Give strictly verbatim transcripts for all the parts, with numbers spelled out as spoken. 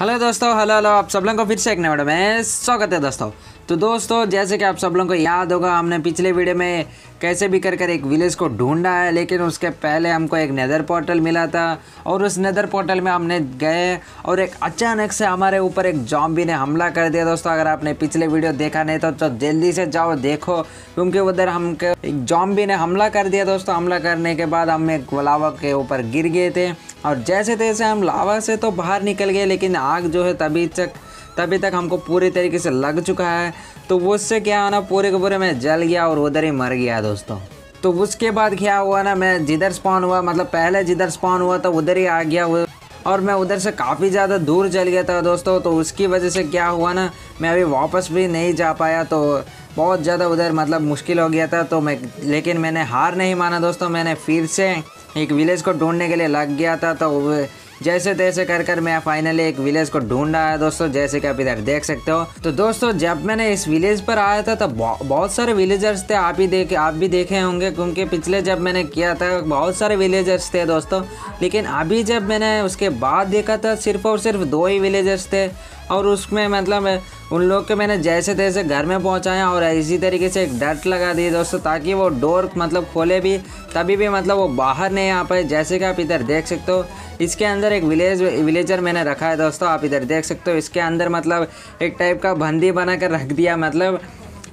Hello दोस्तों, hello hello आप सब लोगों को फिर से एक नए वीडियो में स्वागत है दोस्तों। तो दोस्तों जैसे कि आप सब लोगों को याद होगा, हमने पिछले वीडियो में कैसे भी कर कर एक विलेज को ढूंढा है, लेकिन उसके पहले हमको एक नेदर पोर्टल मिला था और उस नेदर पोर्टल में हमने गए और एक अचानक से हमारे ऊपर एक ज़ॉम्बी ने हमला कर दिया। दोस्तों अगर आपने पिछले वीडियो देखा नहीं तो, तो जल्दी से जाओ देखो, क्योंकि उधर हमको एक ज़ॉम्बी ने हमला कर दिया। दोस्तों हमला करने के बाद हम एक लावा के ऊपर गिर गए थे और जैसे तैसे हम लावा से तो बाहर निकल गए, लेकिन आग जो है तभी तक तभी तक हमको पूरी तरीके से लग चुका है। तो उससे क्या होना पूरे के पूरे मैं जल गया और उधर ही मर गया दोस्तों। तो उसके बाद क्या हुआ ना, मैं जिधर स्पॉन हुआ, मतलब पहले जिधर स्पॉन हुआ तो उधर ही आ गया हुआ और मैं उधर से काफ़ी ज़्यादा दूर चल गया था दोस्तों। तो उसकी वजह से क्या हुआ ना, मैं अभी वापस भी नहीं जा पाया, तो बहुत ज़्यादा उधर मतलब मुश्किल हो गया था। तो मैं लेकिन मैंने हार नहीं माना दोस्तों, मैंने फिर से एक विलेज को ढूंढने के लिए लग गया था। तो जैसे तैसे कर कर मैं फाइनली एक विलेज को ढूंढ आया दोस्तों, जैसे कि आप इधर देख सकते हो। तो दोस्तों जब मैंने इस विलेज पर आया था तो बहुत सारे विलेजर्स थे, आप ही देखे आप भी देखे होंगे, क्योंकि पिछले जब मैंने किया था बहुत सारे विलेजर्स थे दोस्तों। लेकिन अभी जब मैंने उसके बाद देखा था सिर्फ और सिर्फ दो ही विलेजर्स थे, और उसमें मतलब उन लोग के मैंने जैसे तैसे घर में पहुंचाया और इसी तरीके से एक डट लगा दी दोस्तों, ताकि वो डोर मतलब खोले भी तभी भी मतलब वो बाहर नहीं आ पाए। जैसे कि आप इधर देख सकते हो, इसके अंदर एक विलेज विलेजर मैंने रखा है दोस्तों, आप इधर देख सकते हो। इसके अंदर मतलब एक टाइप का बंदी बना कर रख दिया, मतलब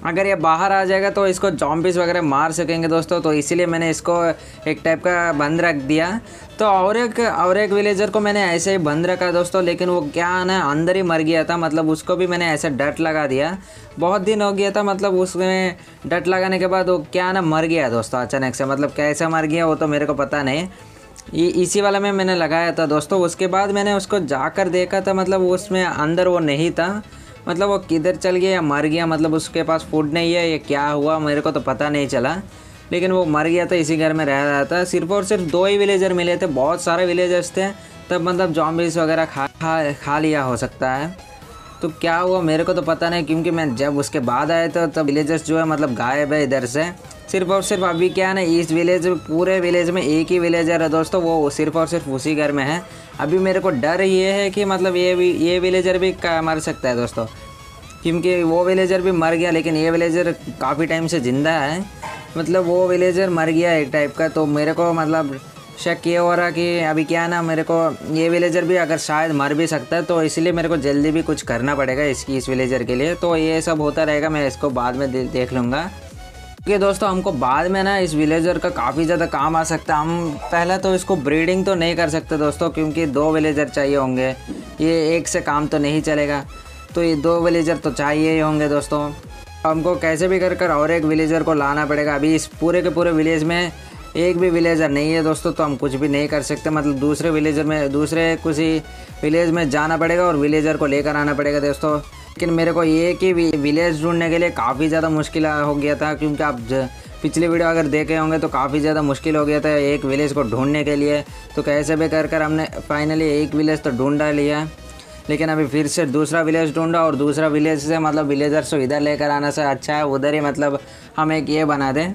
अगर ये बाहर आ जाएगा तो इसको ज़ॉम्बीज़ वगैरह मार सकेंगे दोस्तों। तो इसीलिए मैंने इसको एक टाइप का बंद रख दिया। तो और एक और एक विलेजर को मैंने ऐसे ही बंद रखा दोस्तों, लेकिन वो क्या ना अंदर ही मर गया था, मतलब उसको भी मैंने ऐसे डट लगा दिया। बहुत दिन हो गया था मतलब उसमें डट लगाने के बाद वो क्या ना मर गया दोस्तों अचानक से, मतलब कैसे मर गया वो तो मेरे को पता नहीं। ये इसी वाला में मैंने लगाया था दोस्तों। उसके बाद मैंने उसको जाकर देखा था, मतलब उसमें अंदर वो नहीं था, मतलब वो किधर चल गया या मर गया, मतलब उसके पास फूड नहीं है, ये क्या हुआ मेरे को तो पता नहीं चला, लेकिन वो मर गया था। इसी घर में रह रहा था, सिर्फ और सिर्फ दो ही विलेजर मिले थे, बहुत सारे विलेजर्स थे तब मतलब ज़ॉम्बीज़ वगैरह खा खा खा लिया हो सकता है। तो क्या हुआ मेरे को तो पता नहीं, क्योंकि मैं जब उसके बाद आया था तब विलेजर्स जो है मतलब गायब है इधर से सिर्फ और सिर्फ। अभी क्या ना इस विलेज पूरे विलेज में एक ही विलेजर है दोस्तों, वो सिर्फ और सिर्फ उसी घर में है। अभी मेरे को डर ये है कि मतलब ये भी ये विलेजर भी मर सकता है दोस्तों, क्योंकि वो विलेजर भी मर गया लेकिन ये विलेजर काफ़ी टाइम से ज़िंदा है, मतलब वो विलेजर मर गया एक टाइप का। तो मेरे को मतलब शक ये हो रहा कि अभी क्या ना मेरे को ये विलेजर भी अगर शायद मर भी सकता है, तो इसलिए मेरे को जल्दी भी कुछ करना पड़ेगा इसकी इस विलेजर के लिए। तो ये सब होता रहेगा, मैं इसको बाद में दे, देख लूँगा। क्योंकि दोस्तों हमको बाद में ना इस विलेजर का काफ़ी ज़्यादा काम आ सकता है। हम पहले तो इसको ब्रीडिंग तो नहीं कर सकते दोस्तों, क्योंकि दो विलेजर चाहिए होंगे, ये एक से काम तो नहीं चलेगा, तो ये दो विलेजर तो चाहिए ही होंगे दोस्तों। हमको कैसे भी कर कर और एक विलेजर को लाना पड़ेगा। अभी इस पूरे के पूरे विलेज में एक भी विलेजर नहीं है दोस्तों, तो हम कुछ भी नहीं कर सकते, मतलब दूसरे विलेजर में दूसरे किसी विलेज में जाना पड़ेगा और विलेजर को लेकर आना पड़ेगा दोस्तों। लेकिन मेरे को ये कि विलेज ढूंढने के लिए काफ़ी ज़्यादा मुश्किल हो गया था, क्योंकि आप पिछले वीडियो अगर देखे होंगे तो काफ़ी ज़्यादा मुश्किल हो गया था एक विलेज को ढूंढने के लिए। तो कैसे भी कर कर हमने फाइनली एक विलेज तो ढूंढा लिया, लेकिन अभी फिर से दूसरा विलेज ढूंढा और दूसरा विलेज से मतलब विलेजर्स को इधर लेकर आना से अच्छा है उधर ही मतलब हम एक ये बना दें।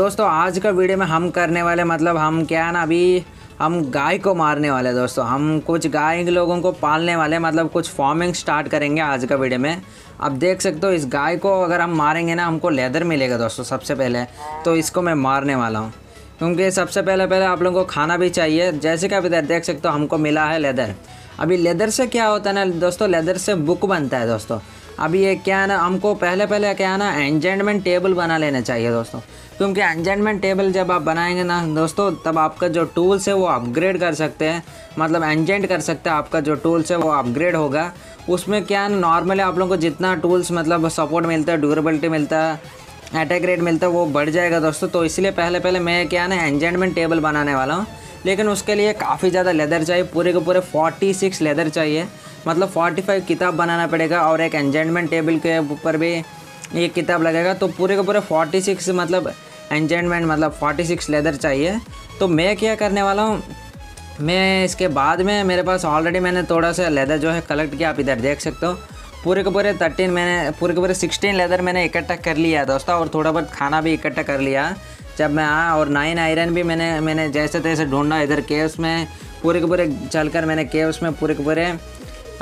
दोस्तों आज का वीडियो में हम करने वाले मतलब हम क्या ना अभी हम गाय को मारने वाले दोस्तों, हम कुछ गाय लोगों को पालने वाले, मतलब कुछ फार्मिंग स्टार्ट करेंगे आज का वीडियो में। आप देख सकते हो इस गाय को अगर हम मारेंगे ना हमको लेदर मिलेगा दोस्तों सबसे पहले, तो इसको मैं मारने वाला हूँ, क्योंकि सबसे पहले पहले आप लोगों को खाना भी चाहिए। जैसे कि आप इधर देख सकते हो हमको मिला है लेदर। अभी लेदर से क्या होता है ना दोस्तों, लेदर से बुक बनता है दोस्तों। अभी ये क्या है ना हमको पहले पहले क्या है ना एन्चेंटमेंट टेबल बना लेना चाहिए दोस्तों, क्योंकि एन्चेंटमेंट टेबल जब आप बनाएंगे ना दोस्तों तब आपका जो टूल्स है वो अपग्रेड कर सकते हैं, मतलब एन्चेंट कर सकते हैं, आपका जो टूल्स है वो अपग्रेड होगा। उसमें क्या है नॉर्मली आप लोगों को जितना टूल्स मतलब सपोर्ट मिलता है, ड्यूरेबिलिटी मिलता है, अटैक रेट मिलता है, वो बढ़ जाएगा दोस्तों। तो इसलिए पहले पहले मैं क्या है ना एन्चेंटमेंट टेबल बनाने वाला हूँ, लेकिन उसके लिए काफ़ी ज़्यादा लेदर चाहिए, पूरे के पूरे छियालीस लेदर चाहिए, मतलब पैंतालीस किताब बनाना पड़ेगा और एक एन्चेंटमेंट टेबल के ऊपर भी एक किताब लगेगा। तो पूरे के पूरे छियालीस मतलब एन्चेंटमेंट मतलब छियालीस लेदर चाहिए। तो मैं क्या करने वाला हूँ, मैं इसके बाद में मेरे पास ऑलरेडी मैंने थोड़ा सा लेदर जो है कलेक्ट किया, आप इधर देख सकते हो। पूरे के पूरे थर्टीन मैंने पूरे के पूरे सिक्सटीन लेदर मैंने इकट्ठा कर लिया दोस्तों, और थोड़ा बहुत खाना भी इकट्ठा कर लिया जब मैं आया, और नाइन आयरन भी मैंने मैंने जैसे तैसे ढूंढा इधर केव्स में, पूरे के पूरे चलकर मैंने केव्स में पूरे के पूरे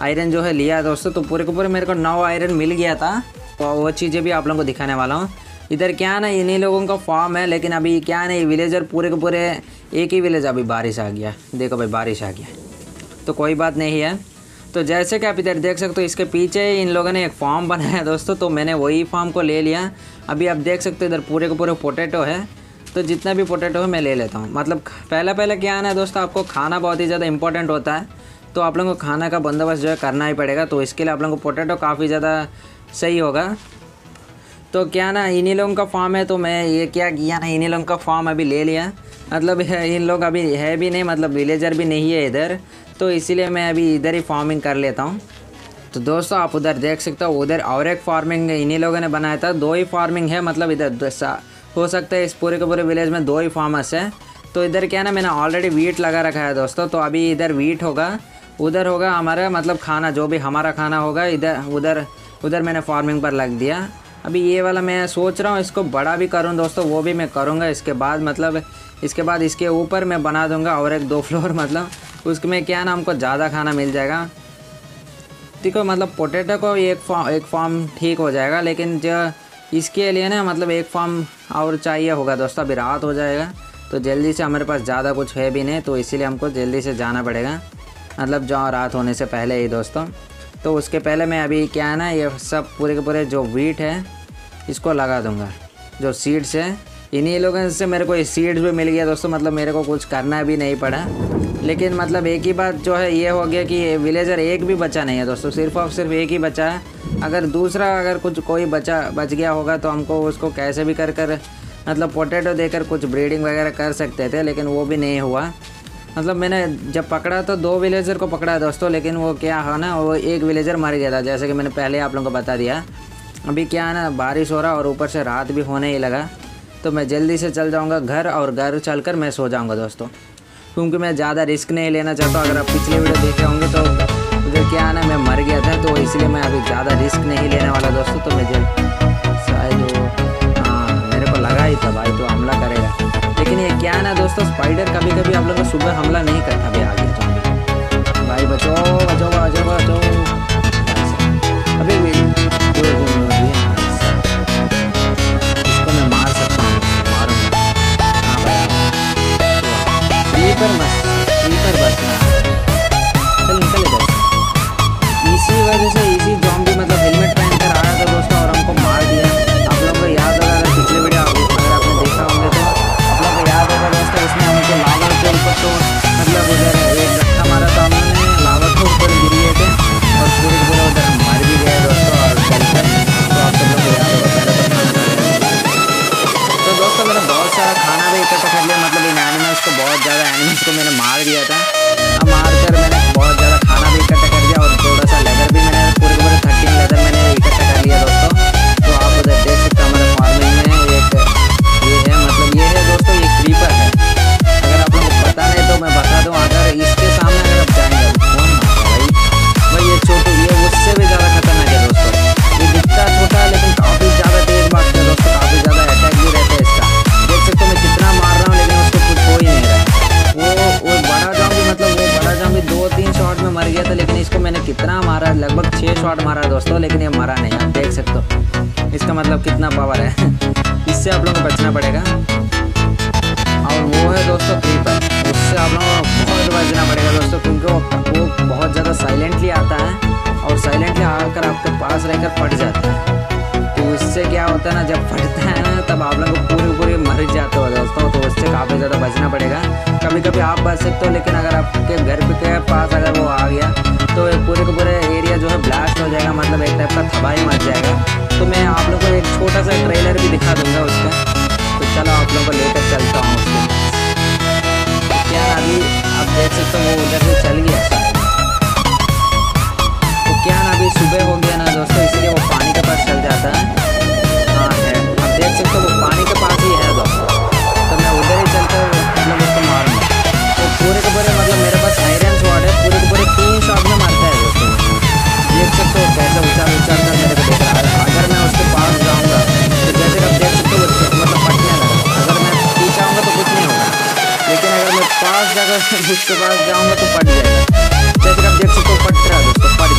आयरन जो है लिया दोस्तों, तो पूरे के पूरे मेरे को नौ आयरन मिल गया था। तो वो चीज़ें भी आप लोगों को दिखाने वाला हूँ। इधर क्या ना इन्हीं लोगों का फार्म है, लेकिन अभी क्या नहीं विलेजर पूरे के पूरे एक ही विलेज। अभी बारिश आ गया, देखो भाई बारिश आ गया तो कोई बात नहीं है। तो जैसे कि आप इधर देख सकते हो इसके पीछे इन लोगों ने एक फार्म बनाया दोस्तों, तो मैंने वही फार्म को ले लिया। अभी आप देख सकते हो इधर पूरे के पूरे पोटैटो है, तो जितना भी पोटैटो है मैं ले लेता हूँ। मतलब पहला पहला क्या ना दोस्तों, आपको खाना बहुत ही ज़्यादा इंपॉर्टेंट होता है, तो आप लोगों को खाना का बंदोबस्त जो है करना ही पड़ेगा। तो इसके लिए आप लोगों को पोटैटो काफ़ी ज़्यादा सही होगा। तो क्या ना इन्हीं लोगों का फार्म है, तो मैं ये क्या किया ना इन्हीं लोगों का फार्म अभी ले लिया। मतलब इन लोग अभी है भी नहीं, मतलब विलेजर भी नहीं है इधर, तो इसीलिए मैं अभी इधर ही फार्मिंग कर लेता हूँ। तो दोस्तों आप उधर देख सकते हो, उधर और एक फार्मिंग इन्हीं लोगों ने बनाया था। दो ही फार्मिंग है, मतलब इधर हो सकता है इस पूरे के पूरे विलेज में दो ही फार्मर्स है। तो इधर क्या ना मैंने ऑलरेडी वीट लगा रखा है दोस्तों, तो अभी इधर वीट होगा, उधर होगा हमारा मतलब खाना, जो भी हमारा खाना होगा इधर उधर उधर मैंने फार्मिंग पर लग दिया। अभी ये वाला मैं सोच रहा हूँ इसको बड़ा भी करूँ दोस्तों, वो भी मैं करूँगा इसके बाद। मतलब इसके बाद इसके ऊपर मैं बना दूँगा और एक दो फ्लोर, मतलब उसमें क्या ना हमको ज़्यादा खाना मिल जाएगा। ठीक है, मतलब पोटैटो को एक फार्म एक फार्म ठीक हो जाएगा, लेकिन जो इसके लिए ना मतलब एक फार्म और चाहिए होगा दोस्तों। अभी रात हो जाएगा तो जल्दी से हमारे पास ज़्यादा कुछ है भी नहीं, तो इसीलिए हमको जल्दी से जाना पड़ेगा, मतलब जो रात होने से पहले ही दोस्तों। तो उसके पहले मैं अभी क्या है ना ये सब पूरे के पूरे जो वीट है इसको लगा दूंगा, जो सीड्स है इन्हीं लोगों से मेरे को ये सीड्स भी मिल गया दोस्तों। मतलब मेरे को कुछ करना भी नहीं पड़ा, लेकिन मतलब एक ही बात जो है ये हो गया कि विलेजर एक भी बचा नहीं है दोस्तों, सिर्फ और सिर्फ एक ही बचा है। अगर दूसरा अगर कुछ कोई बचा बच गया होगा तो हमको उसको कैसे भी कर कर मतलब पोटैटो देकर कुछ ब्रीडिंग वगैरह कर सकते थे, लेकिन वो भी नहीं हुआ। मतलब मैंने जब पकड़ा तो दो विलेजर को पकड़ा दोस्तों, लेकिन वो क्या है ना वो एक विलेजर मर गया था, जैसे कि मैंने पहले आप लोगों को बता दिया। अभी क्या है ना बारिश हो रहा और ऊपर से रात भी होने ही लगा, तो मैं जल्दी से चल जाऊँगा घर, और घर चल कर मैं सो जाऊँगा दोस्तों, क्योंकि मैं ज़्यादा रिस्क नहीं लेना चाहता। अगर आप पिछले वीडियो देखे होंगे तो उधर क्या है ना मैं मर गया था, तो इसलिए मैं अभी ज़्यादा रिस्क नहीं लेने वाला दोस्तों। तो मैं शायद हाँ मेरे को लगा ही था भाई तो हमला करेगा, लेकिन ये क्या है ना दोस्तों स्पाइडर कभी कभी आप लोगों को सुबह हमला नहीं करता। भाई आगे जाओ भाई, बचो बचो बचो बचो। अभी इसको मैं मार सकता हूँ, मारूंगा हाँ भाई। क्रीपर मत, क्रीपर बचना, चल निकल इधर। इसी वजह से इसी जॉम्बी मतलब हेलमेट पहन कर आया था दोस्तों और हमको मार दिया। आप लोगों को याद होगा अगर पिछले वीडियो अगर आपने देखा होंगे तो उसमें हमको लावा के ऊपर तो मतलब उधर एक धक्का मारा था हमने, लावा के ऊपर गिरे थे और पूरे पूरा उधर मार भी गए दोस्तों। और तो आप सब लोग याद होगा तो दोस्तों मैंने बहुत सारा खाना भी इकट्ठा कर लिया, मतलब इन एनिमल्स को बहुत ज़्यादा एनिमल्स को मैंने मार दिया था। अब मार कर मैंने बहुत ज़्यादा खाना भी इकट्ठा कर दिया और थोड़ा सा लेदर भी मैंने पूरे पूरे थर्टीन लेदर मैंने इकट्ठा कर लिया दोस्तों। तो आप उधर देख सकते हो हमारे फार्मिंग में एक ये है, मतलब ये है दोस्तों ये क्रीपर है। पता नहीं तो मैं बता दूं, अगर इसके सामने अगर आप जाएंगे कौन मारता भाई भाई ये छोटी ये उससे भी ज़्यादा खतरनाक है दोस्तों। ये दिखता छोटा है लेकिन काफ़ी ज़्यादा तेज भागता है दोस्तों, काफ़ी ज़्यादा अटैक भी रहता है इसका। देख सकते हो मैं कितना मार रहा हूँ लेकिन उसको कुछ हो ही नहीं रहा। वो वो बड़ा जाऊँगी मतलब वो बड़ा जाऊँगी दो तीन शॉट में मर गया था, लेकिन इसको मैंने कितना मारा, लगभग छः शॉट मारा दोस्तों, लेकिन ये मरा नहीं। आप देख सकते हो इसका मतलब कितना पावर है, इससे आप लोगों को बचना पड़ेगा। और वो है दोस्तों क्रीपर, उससे आप लोगों को बहुत बचना पड़ेगा दोस्तों, क्योंकि वो, वो बहुत ज़्यादा साइलेंटली आता है और साइलेंटली आकर आपके पास रहकर फट जाता है। तो उससे क्या होता है ना जब फटता है ना तब आप लोग पूरे पूरे मर जाते हो दोस्तों, तो उससे काफ़ी ज़्यादा बचना पड़ेगा। कभी कभी आप बच सकते हो, लेकिन अगर आपके घर के पास अगर वो आ गया तो पूरे का पूरे एरिया जो है ब्लास्ट हो जाएगा, मतलब एक टाइप का तबाही मच जाएगा। तो मैं आप लोग को एक छोटा सा ट्रेलर भी दिखा दूँगा उसका, तो चलो आप लोगों को लेकर चलता हूँ उसको। क्या अभी आप देख सकते हो वो उधर से चल गया। तो क्या ना अभी सुबह हो गया ना दोस्तों, इसीलिए वो पानी के पास चल जाता है। हाँ है आप देख सकते हो वो पानी के पास ही है दोस्तों, तो मैं उधर ही चलता हूँ मतलब उसको मारूंगा। वो पूरे के पूरे मतलब मेरे पास आयरन शॉट है, पूरे के पूरे तीन शॉट में मारता है दोस्तों। देख सकते हो कैसे उछाल उछाल कर मेरे को देख रहा है। अगर मैं उसके पास जाऊँगा तो जैसे आप देख सकते हो मतलब फटने लगा, अगर मैं पीछे आऊँगा तो कुछ नहीं होगा, लेकिन अगर मैं पास जाकर उसके पास जाऊँगा तो फट जाएगा। जैसे आप देख सकते हो फट रहा है दोस्तों, फट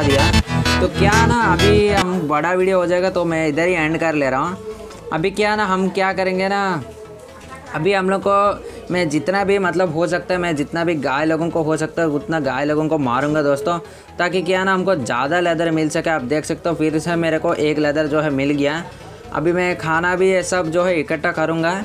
हटा दिया। तो क्या ना अभी हम बड़ा वीडियो हो जाएगा तो मैं इधर ही एंड कर ले रहा हूँ। अभी क्या ना हम क्या करेंगे ना, अभी हम लोग को मैं जितना भी मतलब हो सकता है, मैं जितना भी गाय लोगों को हो सकता है उतना गाय लोगों को मारूंगा दोस्तों, ताकि क्या ना हमको ज़्यादा लेदर मिल सके। आप देख सकते हो फिर से मेरे को एक लेदर जो है मिल गया। अभी मैं खाना भी ये सब जो है इकट्ठा करूँगा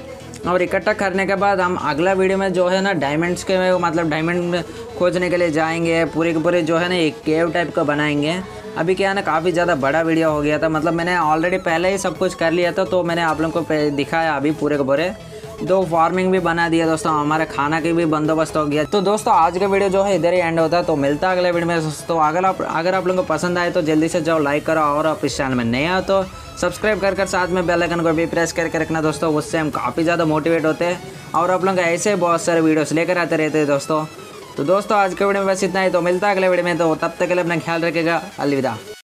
और इकट्ठा करने के बाद हम अगला वीडियो में जो है ना डायमंड्स के मतलब डायमंड खोजने के लिए जाएंगे। पूरे के पूरे जो है ना एक केव टाइप का बनाएंगे। अभी क्या है ना काफ़ी ज़्यादा बड़ा वीडियो हो गया था, मतलब मैंने ऑलरेडी पहले ही सब कुछ कर लिया था तो मैंने आप लोगों को दिखाया। अभी पूरे के पूरे दो फार्मिंग भी बना दिया दोस्तों, हमारे खाना की भी बंदोबस्त हो गया। तो दोस्तों आज का वीडियो जो है इधर ही एंड होता है, तो मिलता है अगले वीडियो में दोस्तों। अगर आप अगर आप लोगों को पसंद आए तो जल्दी से जाओ लाइक करो, और आप इस चैनल में नए हो तो सब्सक्राइब कर कर साथ में बेल आइकन को भी प्रेस करके रखना दोस्तों। उससे हम काफ़ी ज़्यादा मोटिवेट होते हैं और आप लोग ऐसे बहुत सारे वीडियोस लेकर आते रहते हैं दोस्तों। तो दोस्तों आज के वीडियो में बस इतना ही, तो मिलता है अगले वीडियो में। तो तब तक के लिए अपना ख्याल रखेगा, अलविदा।